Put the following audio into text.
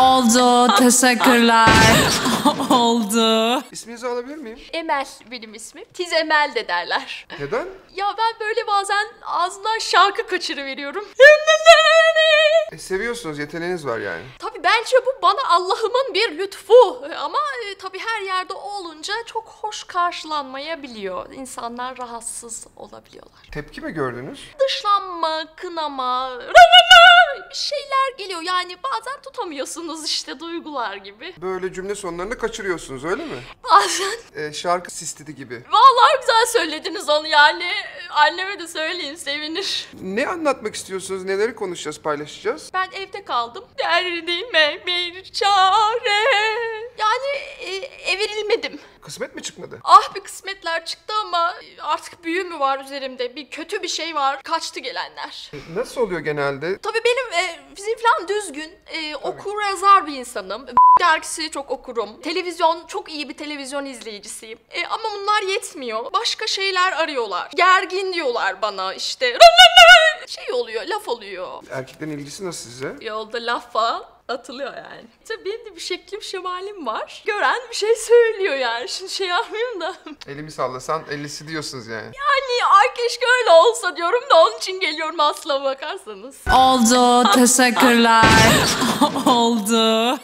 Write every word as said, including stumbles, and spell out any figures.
Oldu. Teşekkürler. Oldu. İsminizi alabilir miyim? Emel benim ismim. Tiz Emel de derler. Neden? Ya ben böyle bazen ağzından şarkı kaçırıveriyorum. E, seviyorsunuz, yeteneğiniz var yani. Tabii bence bu bana Allah'ımın bir lütfu. Ama e, tabii her yerde olunca çok hoş karşılanmayabiliyor. İnsanlar rahatsız olabiliyorlar. Tepki mi gördünüz? Dışlanma, kınama, bir şeyler geliyor. Yani bazen tutamıyorsunuz işte duygular gibi. Böyle cümle sonlarını kaçırıyorsunuz öyle mi? Bazen. E, şarkı sistidi gibi. Vallahi güzel söylediniz onu yani. Anneme de söyleyin sevinir. Ne anlatmak istiyorsunuz? Neleri konuşacağız, paylaşacağız? Ben evde kaldım. Derdime bir çare. Yani e, evrilmedim. Kısmet mi çıkmadı? Ah bir kısmetler çıktı ama artık büyü mü var üzerimde? Bir kötü bir şey var. Kaçtı gelenler. E, nasıl oluyor genelde? Tabii benim e, fiziğim falan düzgün. E, okur yazar bir insanım. Dergisi çok okurum. Televizyon, çok iyi bir televizyon izleyicisiyim. E, ama bunlar yetmiyor. Başka şeyler arıyorlar. Gergin diyorlar bana işte. Şey oluyor, laf oluyor. Erkeklerin ilgisi nasıl size? Yolda laf falan atılıyor yani. Tabii benim de bir şeklim şemalim var. Gören bir şey söylüyor yani. Şimdi şey yapmayayım da. Elimi sallasan ellisi diyorsunuz yani. Yani ay keşke öyle olsa diyorum da onun için geliyorum Aslı'ya bakarsanız. Oldu. Teşekkürler. Oldu.